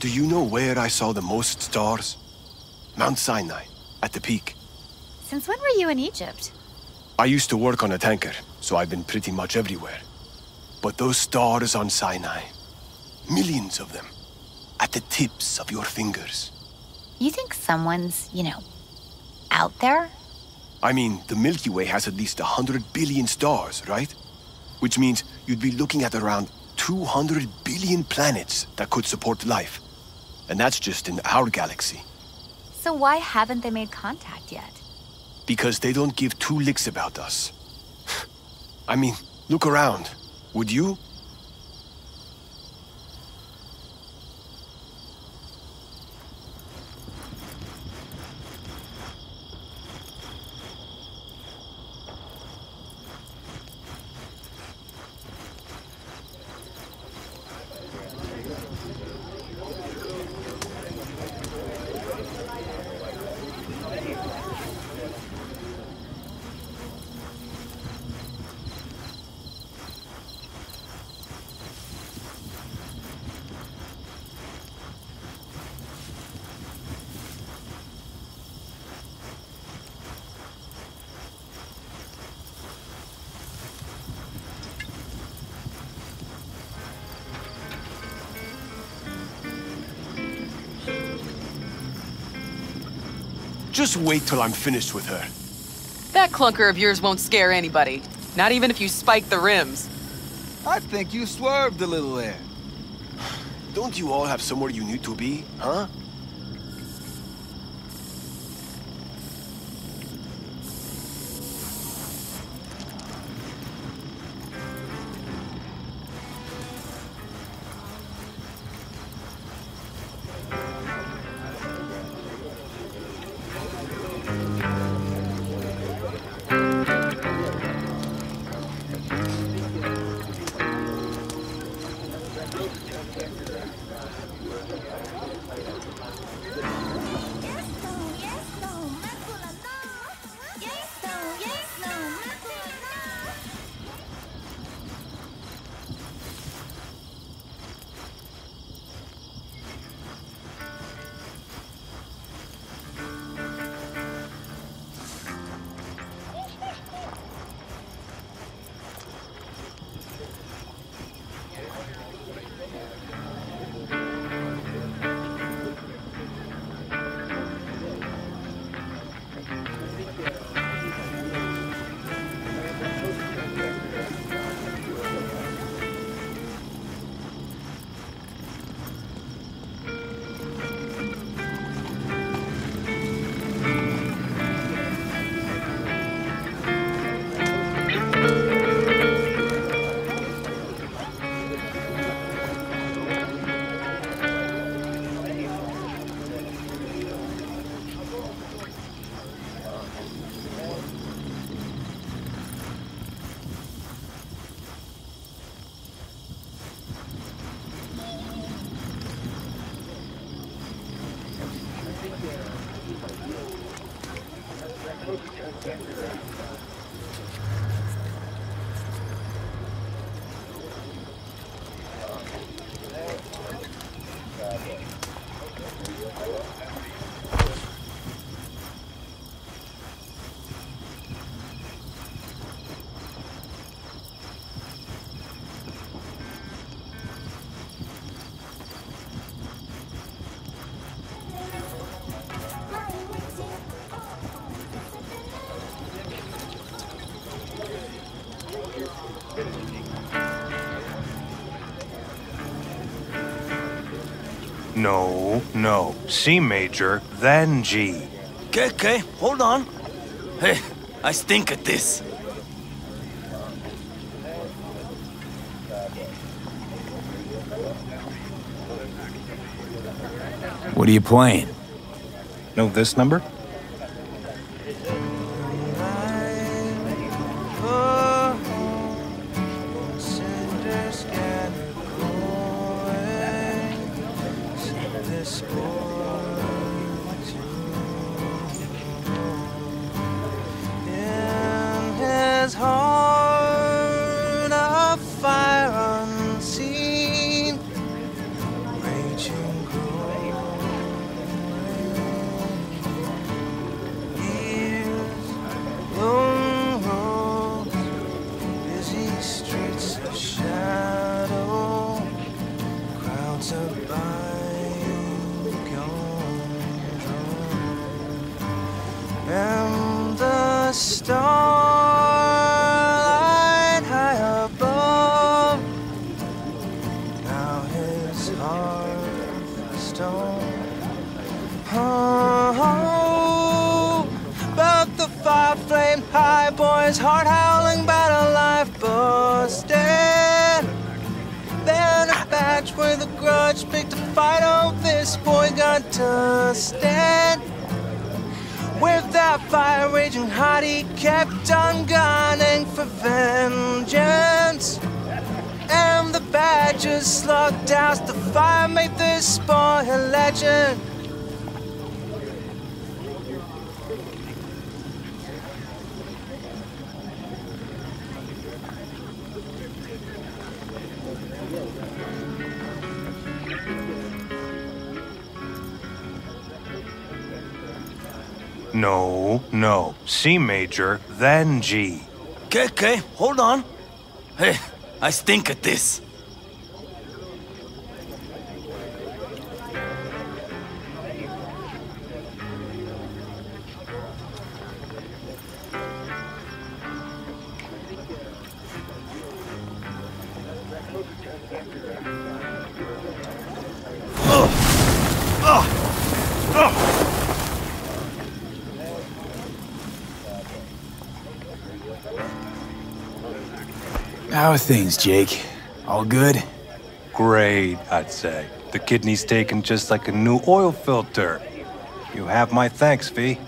Do you know where I saw the most stars? Mount Sinai, at the peak. Since when were you in Egypt? I used to work on a tanker, so I've been pretty much everywhere. But those stars on Sinai, millions of them, at the tips of your fingers. You think someone's, you know, out there? I mean, the Milky Way has at least 100 billion stars, right? Which means you'd be looking at around 200 billion planets that could support life. And that's just in our galaxy. So why haven't they made contact yet? Because they don't give two licks about us. I mean, look around. Would you? Just wait till I'm finished with her. That clunker of yours won't scare anybody. Not even if you spike the rims. I think you swerved a little there. Don't you all have somewhere you need to be, huh? No, no. C major, then G. Okay, hold on. Hey, I stink at this. What are you playing? Know this number? starlight high above. Now his heart is stone. Oh, about the fire-flame high boy's heart howling about a life busted. Then a batch with a grudge picked a fight. Oh, this boy got to stand. With that fire raging hot, he kept on gunning for vengeance. And the badgers slugged out. The fire made this boy a legend. No, no. C major, then G. Okay, hold on. Hey, I stink at this. How are things, Jake? All good? Great, I'd say. The kidney's taken just like a new oil filter. You have my thanks, V.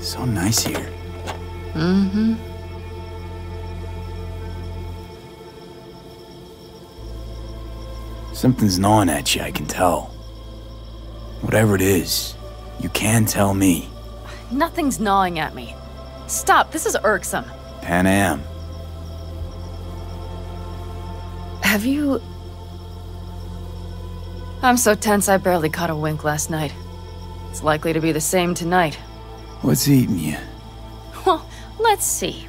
So nice here. Mm-hmm. Something's gnawing at you, I can tell. Whatever it is, you can tell me. Nothing's gnawing at me. Stop, this is irksome. Pan Am. Have you... I'm so tense I barely caught a wink last night. It's likely to be the same tonight. What's eating you? Well, let's see.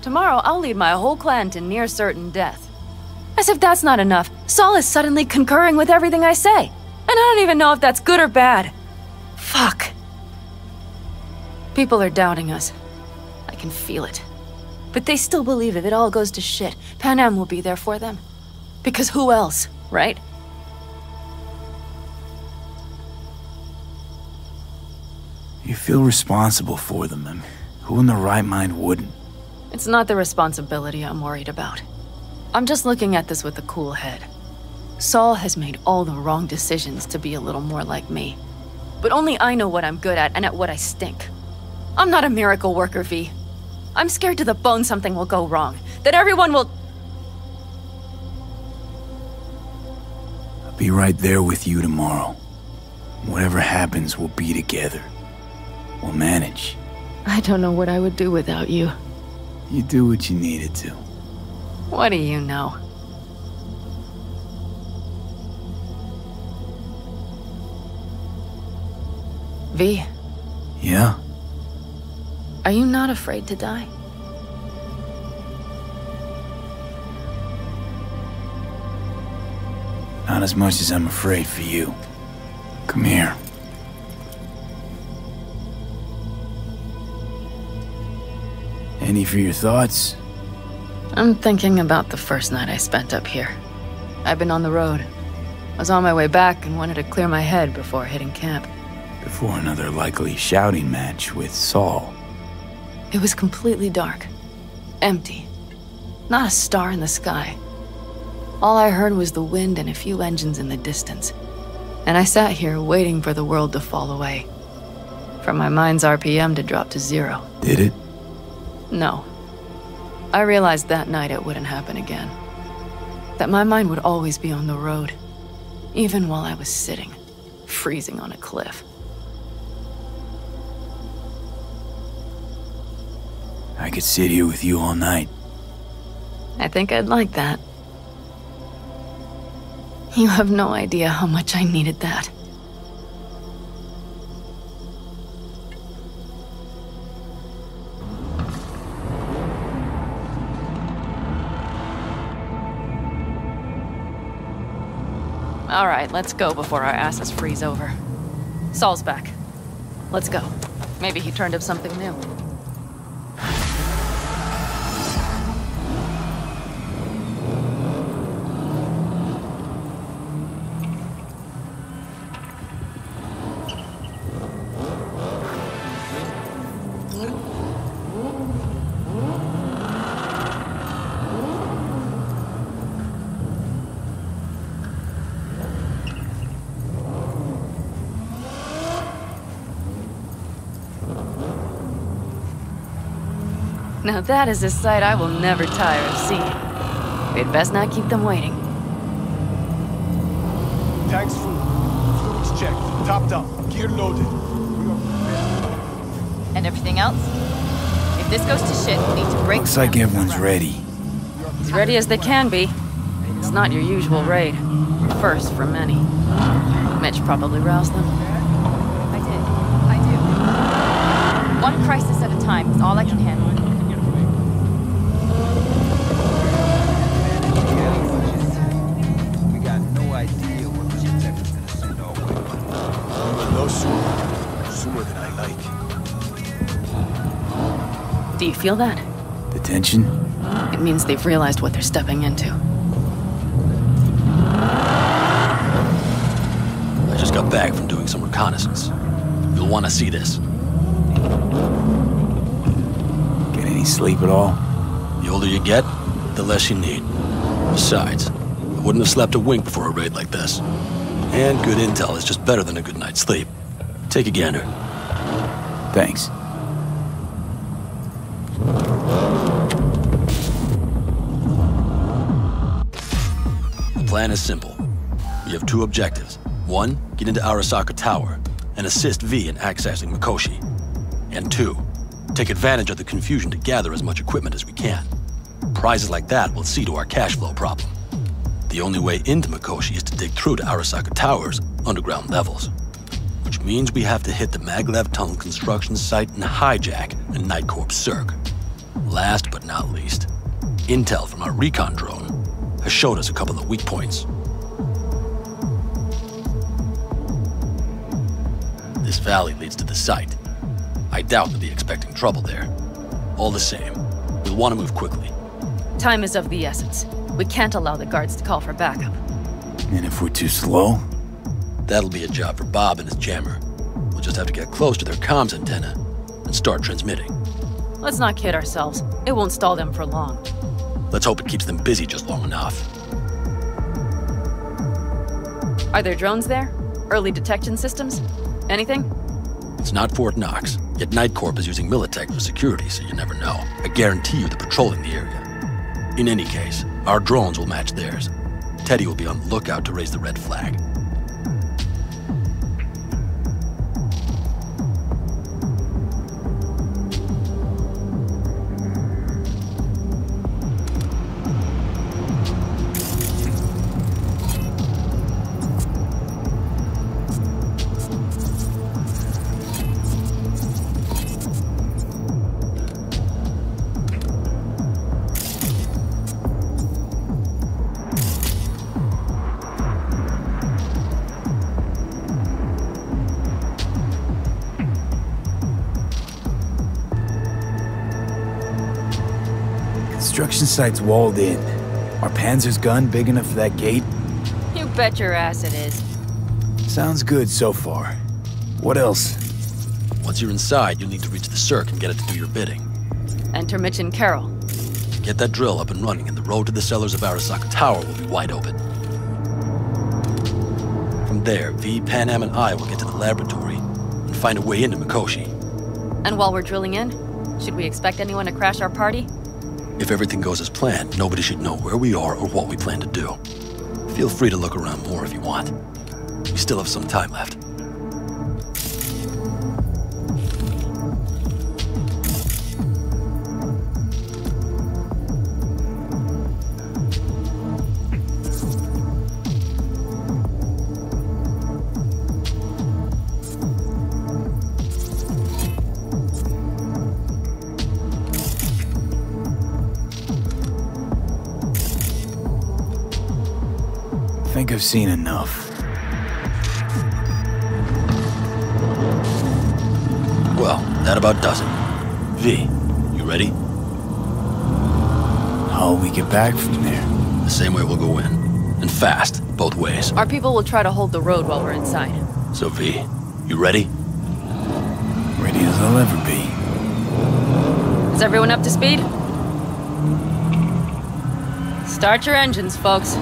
Tomorrow, I'll lead my whole clan to near certain death. As if that's not enough, Sol is suddenly concurring with everything I say. And I don't even know if that's good or bad. Fuck. People are doubting us. I can feel it. But they still believe if it all goes to shit, Pan Am will be there for them. Because who else, right? You feel responsible for them, and who in their right mind wouldn't? It's not the responsibility I'm worried about. I'm just looking at this with a cool head. Sol has made all the wrong decisions to be a little more like me. But only I know what I'm good at and at what I stink. I'm not a miracle worker, V. I'm scared to the bone something will go wrong. That everyone will... I'll be right there with you tomorrow. Whatever happens, we'll be together. We'll manage. I don't know what I would do without you. You do what you needed to. What do you know? V? Yeah? Are you not afraid to die? Not as much as I'm afraid for you. Come here. Any for your thoughts? I'm thinking about the first night I spent up here. I've been on the road. I was on my way back and wanted to clear my head before hitting camp. Before another likely shouting match with Saul. It was completely dark. Empty. Not a star in the sky. All I heard was the wind and a few engines in the distance. And I sat here waiting for the world to fall away. For my mind's RPM to drop to zero. Did it? No. I realized that night it wouldn't happen again. That my mind would always be on the road, even while I was sitting, freezing on a cliff. I could sit here with you all night. I think I'd like that. You have no idea how much I needed that. All right, let's go before our asses freeze over. Saul's back. Let's go. Maybe he turned up something new. Now that is a sight I will never tire of seeing. We'd best not keep them waiting. Tanks full. Fluids checked. Topped up. Gear loaded. We are prepared. And everything else? If this goes to shit, we need to break. Looks like everyone's ready. As ready as they can be. It's not your usual raid. First for many. Mitch probably roused them. I did. I do. One crisis at a time is all I can handle. Do you feel that? The tension? It means they've realized what they're stepping into. I just got back from doing some reconnaissance. You'll want to see this. Get any sleep at all? The older you get, the less you need. Besides, I wouldn't have slept a wink before a raid like this. And good intel is just better than a good night's sleep. Take a gander. Thanks. The plan is simple. You have two objectives. One, get into Arasaka Tower and assist V in accessing Mikoshi. And two, take advantage of the confusion to gather as much equipment as we can. Prizes like that will see to our cash flow problem. The only way into Mikoshi is to dig through to Arasaka Tower's underground levels, which means we have to hit the maglev tunnel construction site and hijack a NightCorp Cirque. Last but not least, intel from our recon drone has showed us a couple of weak points. This valley leads to the site. I doubt they'll be expecting trouble there. All the same, we'll want to move quickly. Time is of the essence. We can't allow the guards to call for backup. And if we're too slow? That'll be a job for Bob and his jammer. We'll just have to get close to their comms antenna and start transmitting. Let's not kid ourselves. It won't stall them for long. Let's hope it keeps them busy just long enough. Are there drones there? Early detection systems? Anything? It's not Fort Knox, yet NightCorp is using Militech for security, so you never know. I guarantee you they're patrolling the area. In any case, our drones will match theirs. Teddy will be on the lookout to raise the red flag. Construction site's walled in. Are Panzer's gun big enough for that gate? You bet your ass it is. Sounds good so far. What else? Once you're inside, you'll need to reach the Cirque and get it to do your bidding. Enter Mitch and Carol. Get that drill up and running, and the road to the cellars of Arasaka Tower will be wide open. From there, V, Pan Am, and I will get to the laboratory and find a way into Mikoshi. And while we're drilling in, should we expect anyone to crash our party? If everything goes as planned, nobody should know where we are or what we plan to do. Feel free to look around more if you want. We still have some time left. I think I've seen enough. Well, that about does it. V, you ready? How'll we get back from there? The same way we'll go in. And fast, both ways. Our people will try to hold the road while we're inside. So V, you ready? Ready as I'll ever be. Is everyone up to speed? Start your engines, folks.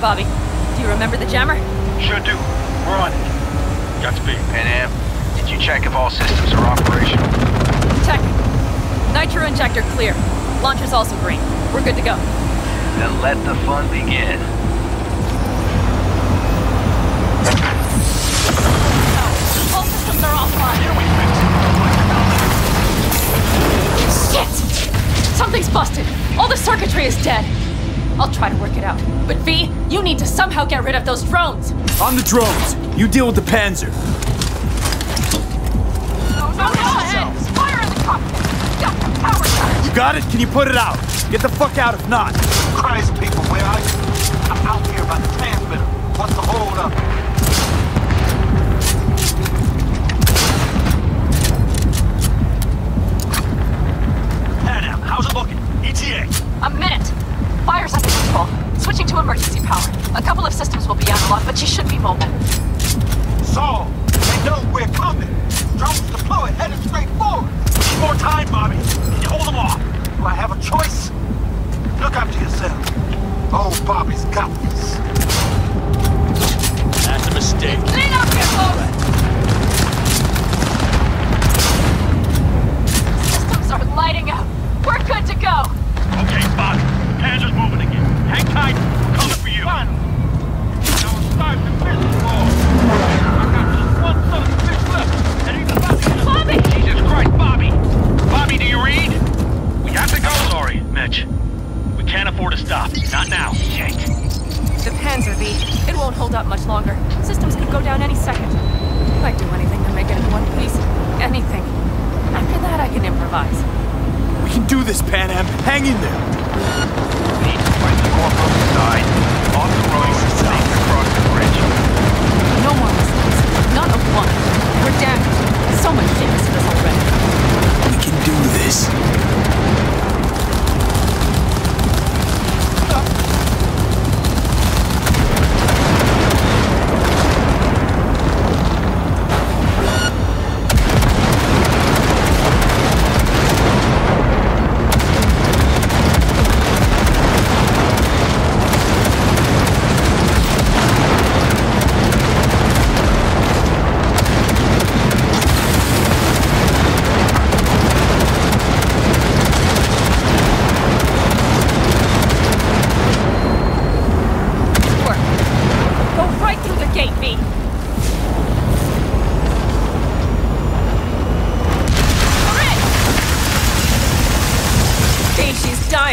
Bobby, do you remember the jammer? Sure do. We're on it. Godspeed. Pan Am, did you check if all systems are operational? Check. Nitro injector clear. Launcher's also green. We're good to go. Then let the fun begin. No, all systems are offline. Here we fix it. Shit! Something's busted. All the circuitry is dead. I'll try to work it out. But V, you need to somehow get rid of those drones! On the drones! You deal with the Panzer! No, go ahead! Fire in the cockpit! Got the power shot! You got it? Can you put it out? Get the fuck out if not! Christ, people, where are you? I'm out here by the transmitter. What's the hold up? this, Pan Am. Hang in there. Need to find the off on the side. Off the road, sneak across the bridge. No more mistakes. Not a one. We're damaged. So much damage to us already. We can do this.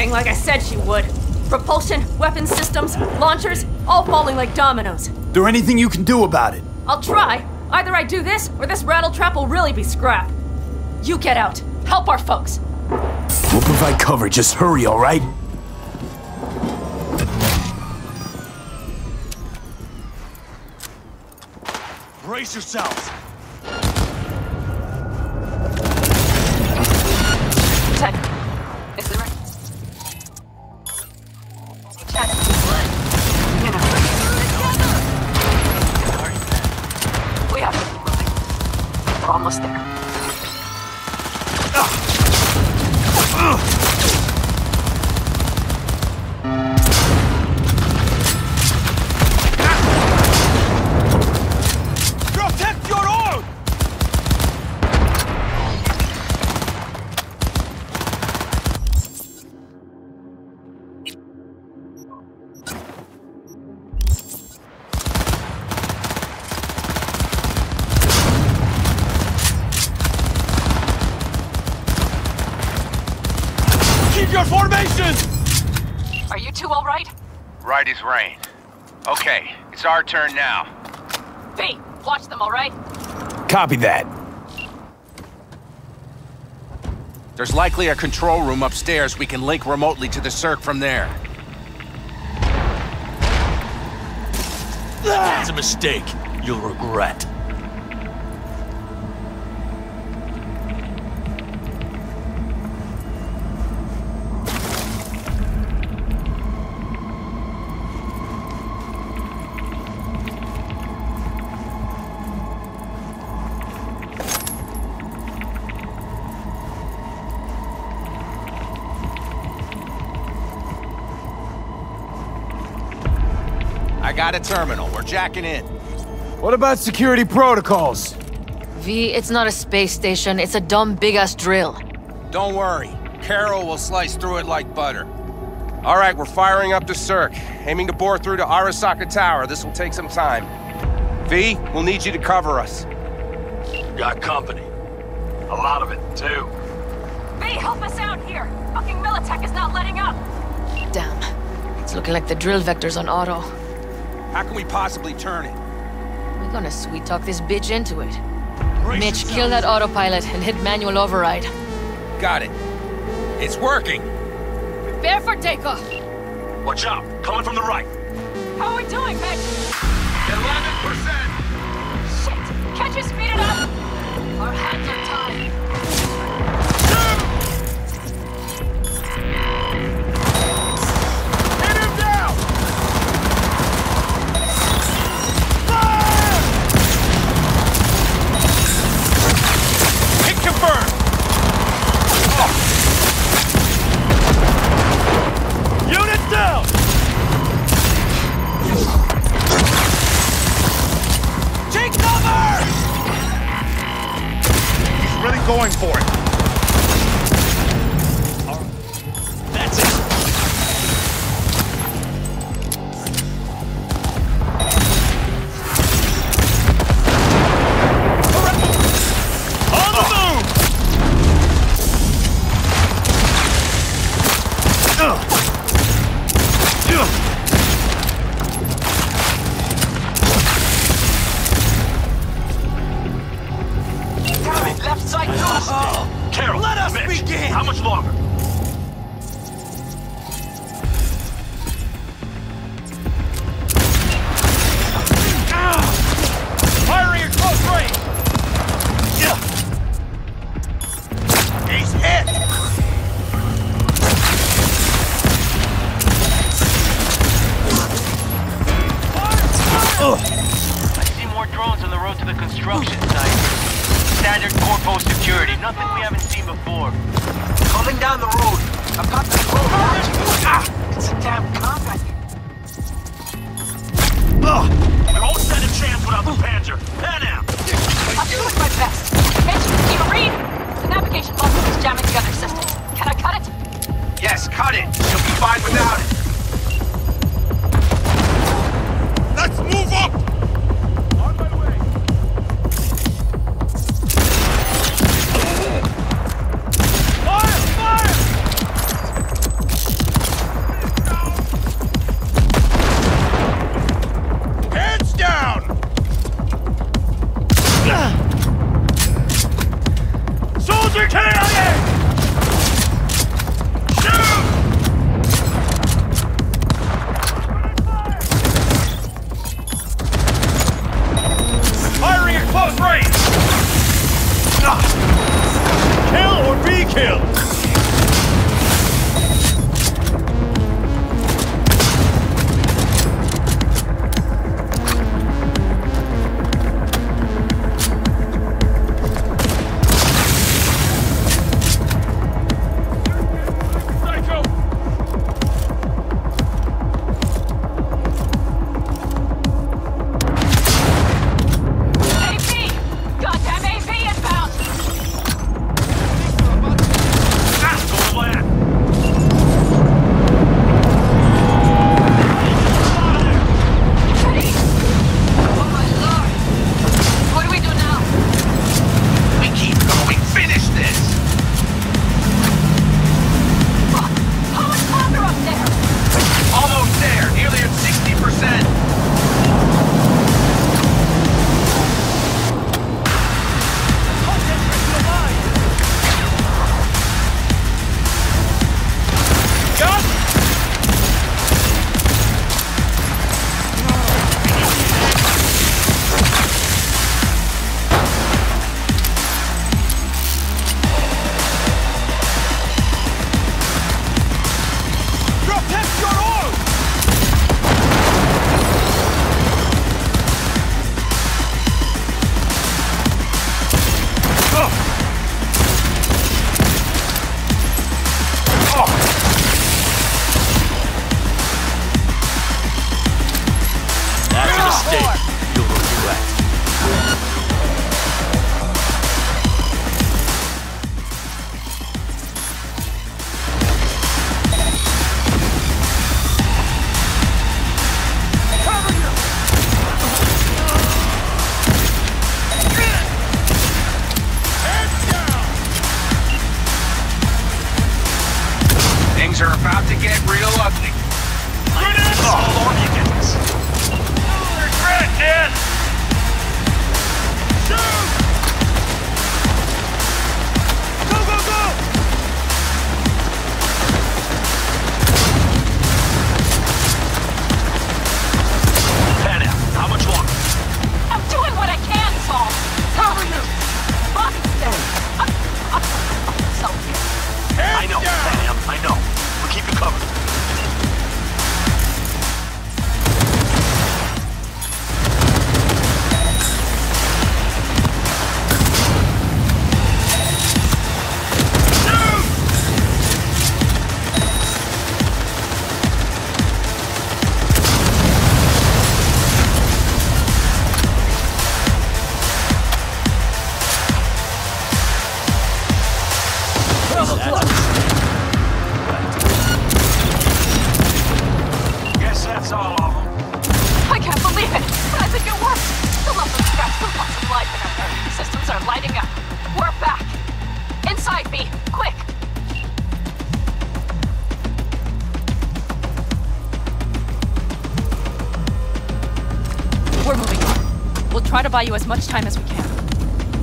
Like I said she would. Propulsion, weapon systems, launchers, all falling like dominoes. Is there anything you can do about it? I'll try. Either I do this, or this rattletrap will really be scrap. You get out. Help our folks. We'll provide cover. Just hurry, all right? Brace yourselves. Rain. Okay, it's our turn now. V, watch them, all right? Copy that. There's likely a control room upstairs we can link remotely to the Cirque from there. That's a mistake you'll regret. Got a terminal. We're jacking in. What about security protocols? V, it's not a space station. It's a dumb big-ass drill. Don't worry. Carol will slice through it like butter. All right, we're firing up the Cirque, aiming to bore through to Arasaka Tower. This will take some time. V, we'll need you to cover us. Got company. A lot of it, too. V, help us out here. Fucking Militech is not letting up. Damn. It's looking like the drill vector's on auto. How can we possibly turn it? We're gonna sweet-talk this bitch into it. Mitch, kill that autopilot and hit manual override. Got it. It's working. Prepare for takeoff. Watch out. Coming from the right. How are we doing, Mitch? 11%. Shit. Can't you speed it up? Our hands are tied. Hit him down! Confirmed! Oh. Unit down! Take cover! He's really going for it. All right. That's it. Left side, Carol, let us begin! How much longer? security. Nothing we haven't seen before. Coming down the road. I've got the road. Ah, it's a damn combat. You're all set a chance without the Panzer. Pan out. I'm doing my best. Attention, Team Marine. The navigation module is jamming the other system. Can I cut it? Yes, cut it. You'll be fine without it. Let's move up. Buy you as much time as we can.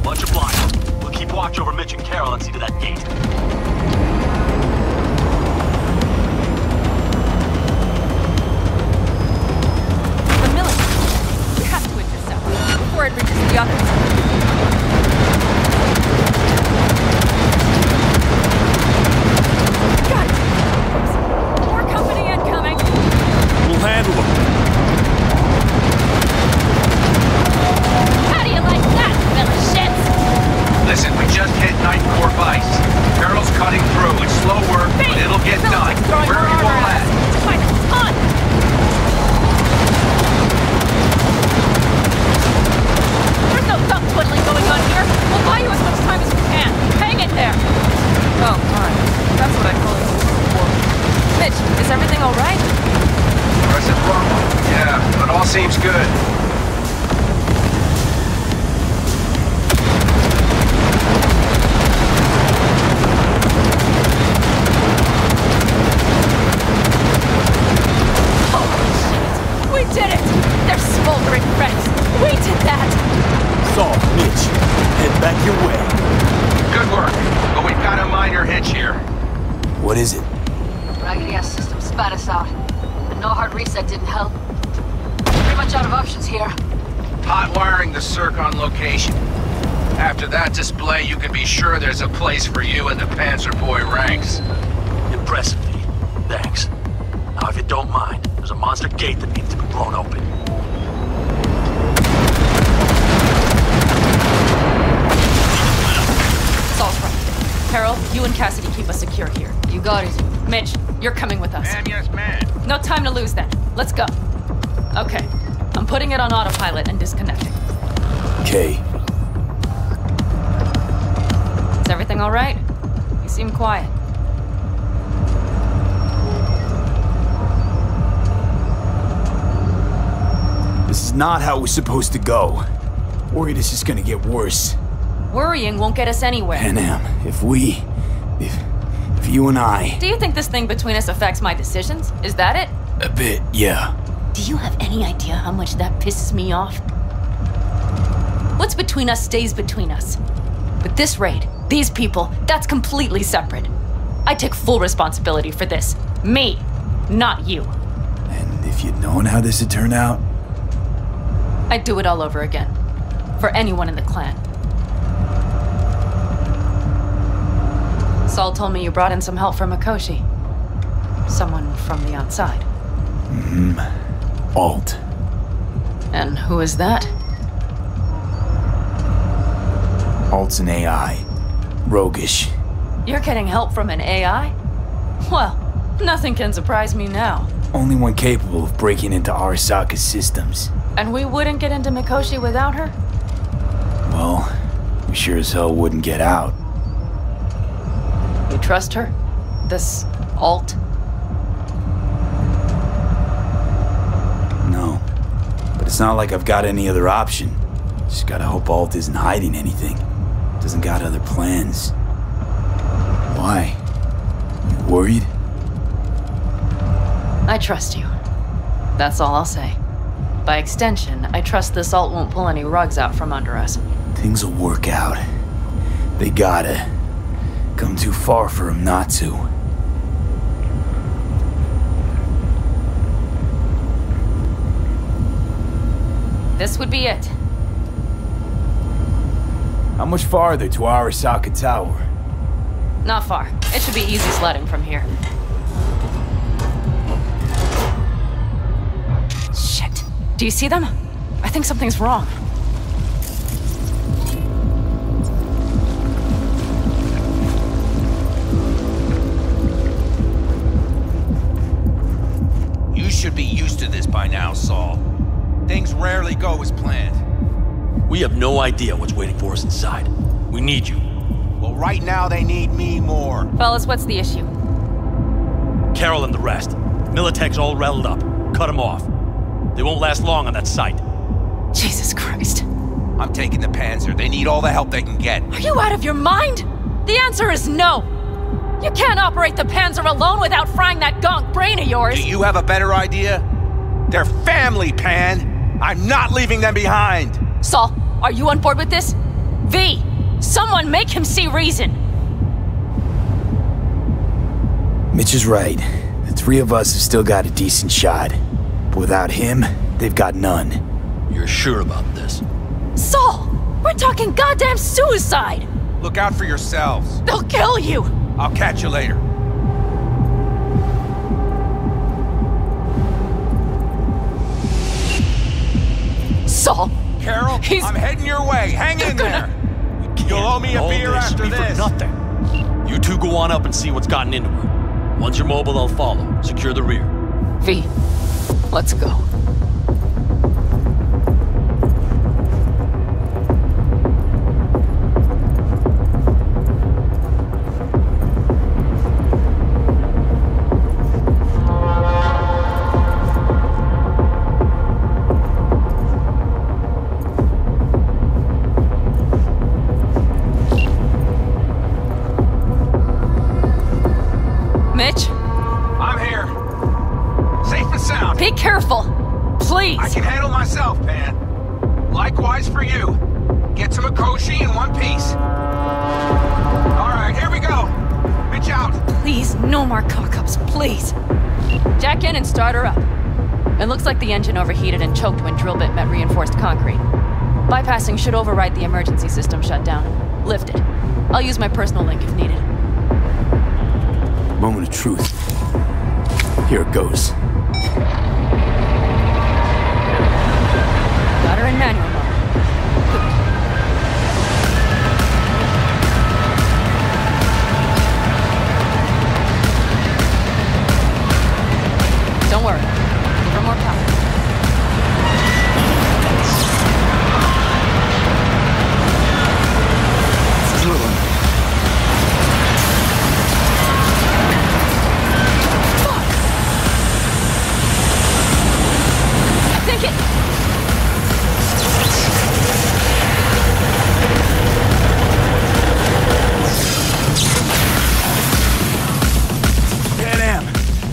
Much obliged. We'll keep watch over Mitch and Carol and see to that gate. The Militech. We have to win this out before it reaches the others. Got it. More company incoming. We'll handle them. Listen, we just hit NightCorp ice. Barrel's cutting through. It's slow work, but it'll get done. Where are you all at? There's no thumb twiddling going on here. We'll buy you as much time as we can. Hang in there. Oh, fine. That's what I call it. Mitch, is everything all right? Impressive work. Yeah, but all seems good. What is it? Raggedy ass system spat us out. The no-hard reset didn't help. Pretty much out of options here. Hot wiring the Cirque on location. After that display, you can be sure there's a place for you in the Panzer Boy ranks. Impressively. Thanks. Now, if you don't mind, there's a monster gate that needs to be blown open. It's all right. Carol, you and Cassidy keep us secure here. You got it. Mitch, you're coming with us. Ma'am, yes, ma'am. No time to lose then. Let's go. Okay. I'm putting it on autopilot and disconnecting. Okay. Is everything all right? You seem quiet. This is not how we're supposed to go. Worried it's just gonna get worse. Worrying won't get us anywhere. Panam, if you and I... Do you think this thing between us affects my decisions? Is that it? A bit, yeah. Do you have any idea how much that pisses me off? What's between us stays between us. But this raid, these people, that's completely separate. I take full responsibility for this. Me, not you. And if you'd known how this would turn out? I'd do it all over again. For anyone in the clan. Saul told me you brought in some help from Mikoshi. Someone from the outside. Alt. And who is that? Alt's an AI. Roguish. You're getting help from an AI? Well, nothing can surprise me now. Only one capable of breaking into Arasaka's systems. And we wouldn't get into Mikoshi without her? Well, we sure as hell wouldn't get out. You trust her? This Alt? No. But it's not like I've got any other option. Just gotta hope Alt isn't hiding anything. Doesn't got other plans. Why? You worried? I trust you. That's all I'll say. By extension, I trust this Alt won't pull any rugs out from under us. Things'll work out. They gotta. Come too far for him not to. This would be it. How much farther to Arasaka Tower? Not far. It should be easy sledding from here. Shit. Do you see them? I think something's wrong. Should be used to this by now, Saul. Things rarely go as planned. We have no idea what's waiting for us inside. We need you. Well, right now they need me more. Fellas, what's the issue? Carol and the rest. Militech's all rattled up. Cut them off. They won't last long on that site. Jesus Christ. I'm taking the Panzer. They need all the help they can get. Are you out of your mind? The answer is no. You can't operate the Panzer alone without frying that gonk brain of yours! Do you have a better idea? They're family, Pan! I'm not leaving them behind! Saul, are you on board with this? V, someone make him see reason! Mitch is right. The three of us have still got a decent shot. But without him, they've got none. You're sure about this? Saul! We're talking goddamn suicide! Look out for yourselves! They'll kill you! I'll catch you later. Saul! Carol, I'm heading your way. Hang in there. We can. You'll owe me a beer after this. All this be for nothing. You two go on up and see what's gotten into her. Once you're mobile, I'll follow. Secure the rear. V, let's go. The engine overheated and choked when drill bit met reinforced concrete. Bypassing should override the emergency system shutdown. Lift it. I'll use my personal link if needed. Moment of truth. Here it goes. Got her in manual mode. Don't worry. For more power.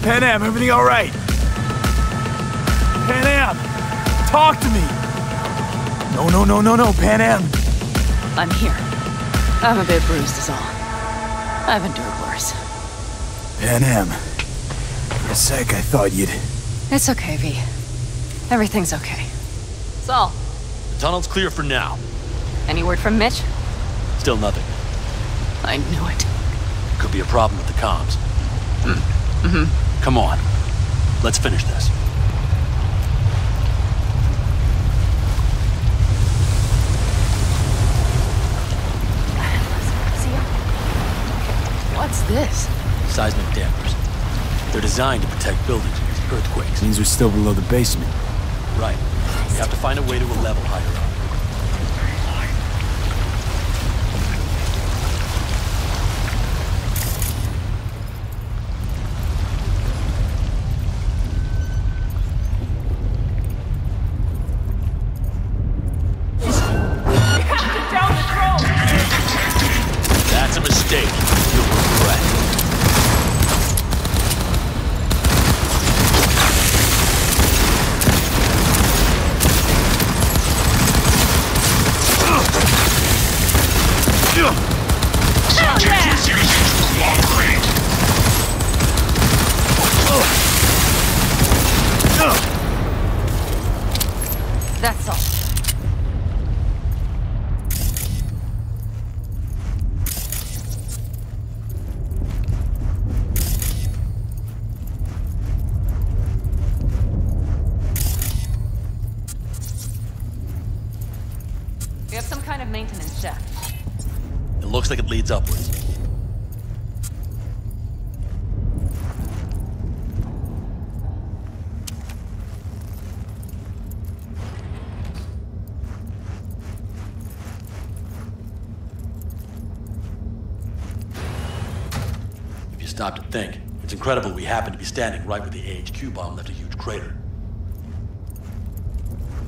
Pan Am, everything all right? Pan Am, talk to me. No, Pan Am. I'm here. I'm a bit bruised is all. I've endured worse. Pan Am, for a sec I thought you'd... It's okay, V. Everything's okay. Sol. The tunnel's clear for now. Any word from Mitch? Still nothing. I knew it. Could be a problem with the comms. Mm-hmm. Come on, let's finish this. What's this? Seismic dampers. They're designed to protect buildings against earthquakes. Things are still below the basement. Right. We have to find a way to a level higher up. Incredible, we happen to be standing right where the AHQ bomb left a huge crater.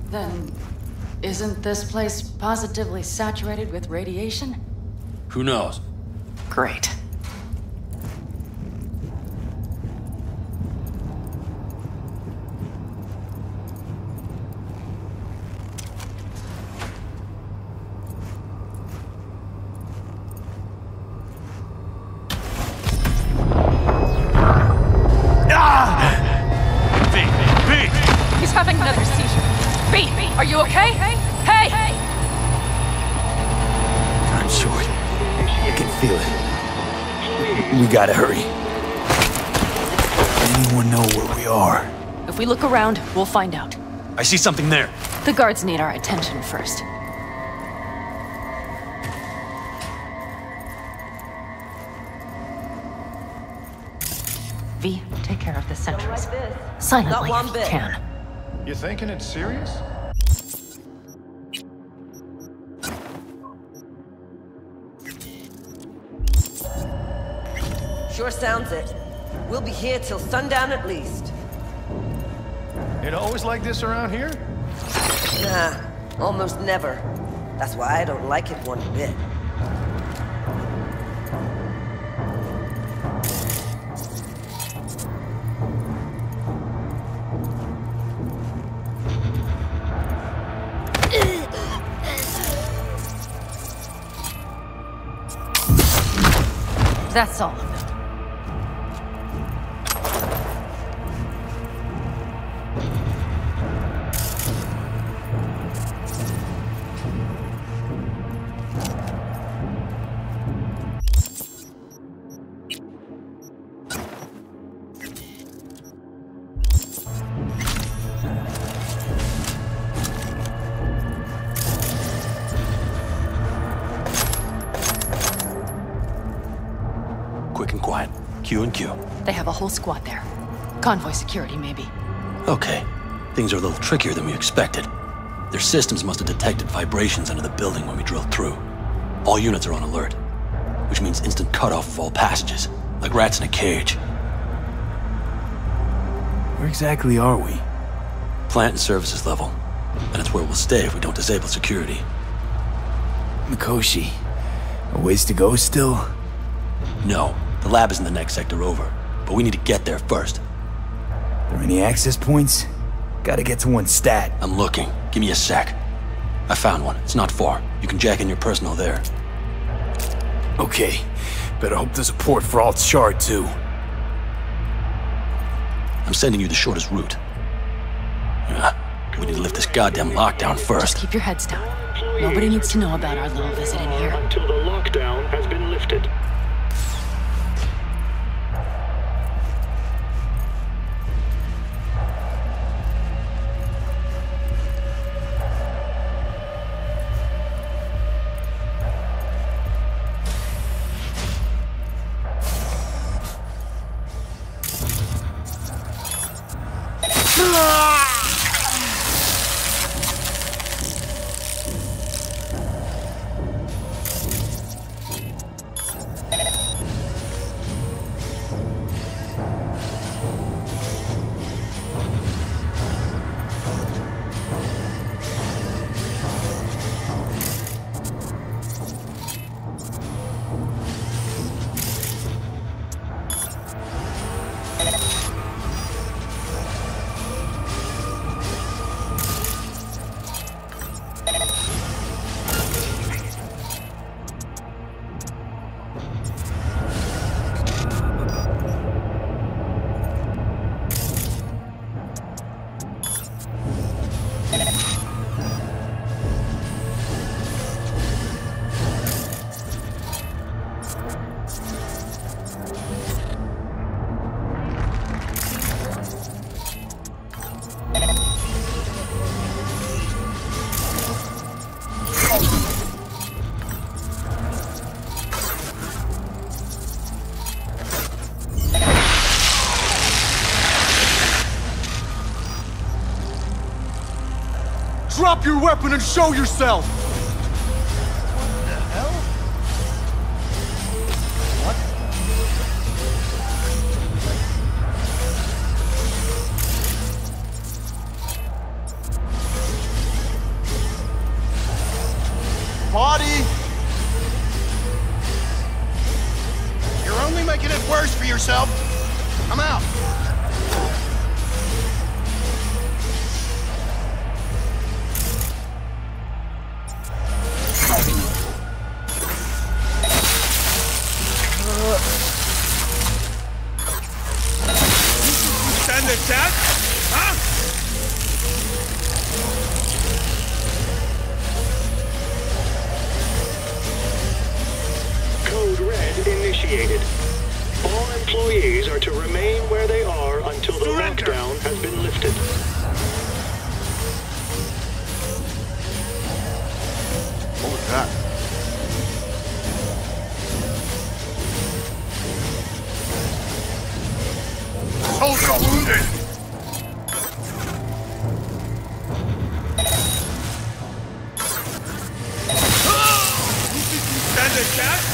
Then, isn't this place positively saturated with radiation? Who knows? Great. Gotta hurry. Does anyone know where we are? If we look around, we'll find out. I see something there. The guards need our attention first. V, take care of the sentries. Like silently if you can. You thinking it's serious? Sure sounds it. We'll be here till sundown at least. It always like this around here? Nah, almost never. That's why I don't like it one bit. That's all. They have a whole squad there. Convoy security, maybe. Okay. Things are a little trickier than we expected. Their systems must have detected vibrations under the building when we drilled through. All units are on alert, which means instant cutoff of all passages, like rats in a cage. Where exactly are we? Plant and services level. And it's where we'll stay if we don't disable security. Mikoshi, a ways to go still? No. The lab is in the next sector over, but we need to get there first. Are there any access points? Gotta get to one stat. I'm looking. Give me a sec. I found one. It's not far. You can jack in your personnel there. Okay. Better hope there's a port for Alt's shard, too. I'm sending you the shortest route. We need to lift this goddamn lockdown first. Just keep your heads down. Nobody needs to know about our little visit in here. Until the lockdown has been lifted. Drop your weapon and show yourself! What the hell? What? Body! You're only making it worse for yourself. I'm out. Those are wounded! You think you stand a chance?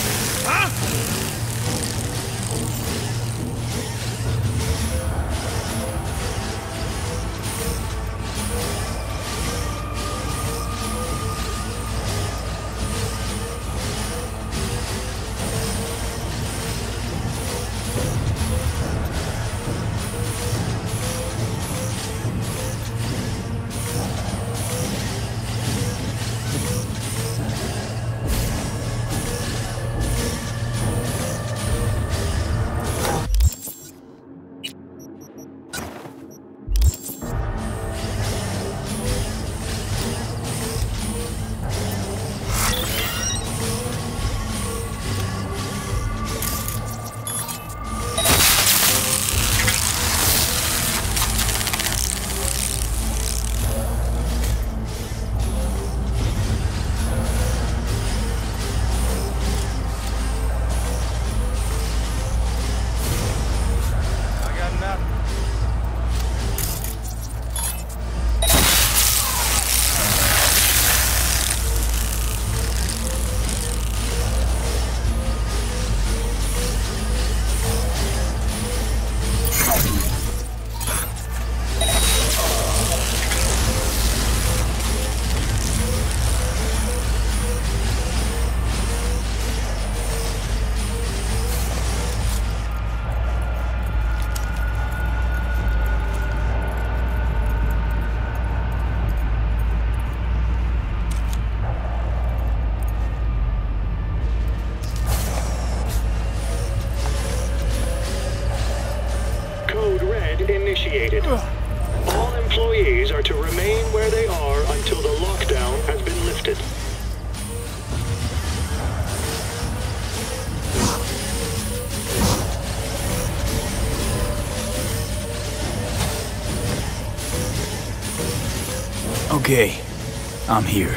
Huh? All employees are to remain where they are until the lockdown has been lifted. Okay, I'm here.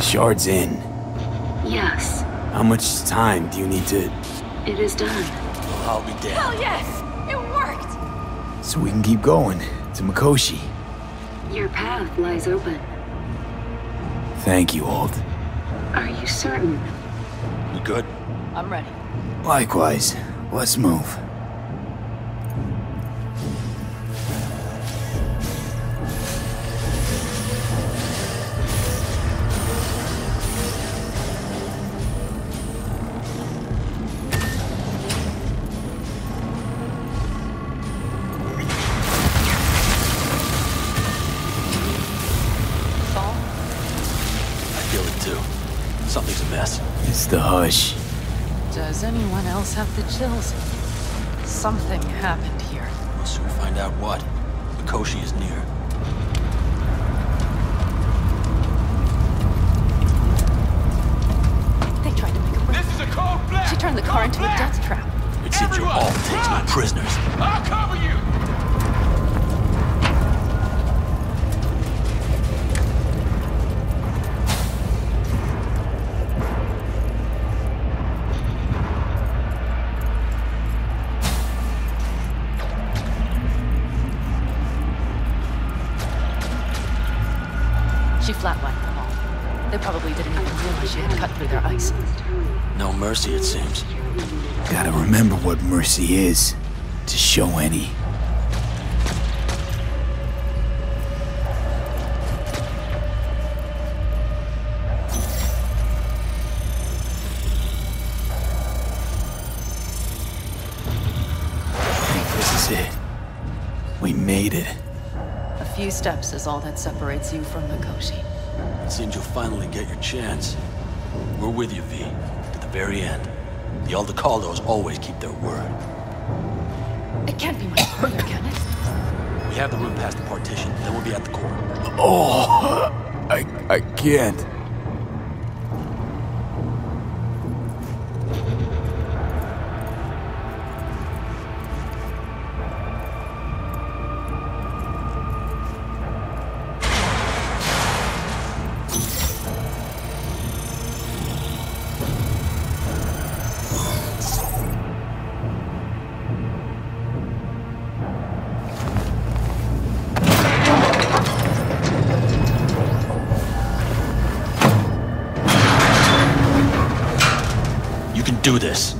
Shard's in. Yes. How much time do you need to... It is done. I'll be dead. Hell yes! It worked! So we can keep going to Mikoshi. Your path lies open. Thank you, Alt. Are you certain? You good? I'm ready. Likewise. Let's move. Does anyone else have the chills? Something happened here. We'll soon find out what. Mikoshi is near. They tried to make a break. This is a cold blast! She turned the car into a death trap. It's that your Alt takes my prisoners. I'll cover you! Mercy, it seems. Gotta remember what mercy is to show any. I think this is it. We made it. A few steps is all that separates you from Mikoshi. It seems you'll finally get your chance. We're with you, V. Very end. The Aldecaldos always keep their word. It can't be much further, can it? We have the room past the partition, then we'll be at the core. Oh, I can't. do this.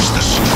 conquers the strong.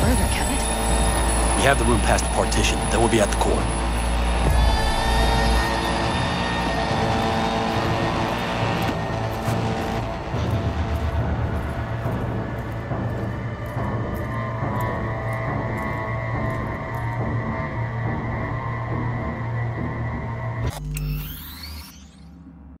Further, Kevin. We have the room past the partition. Then we'll be at the core.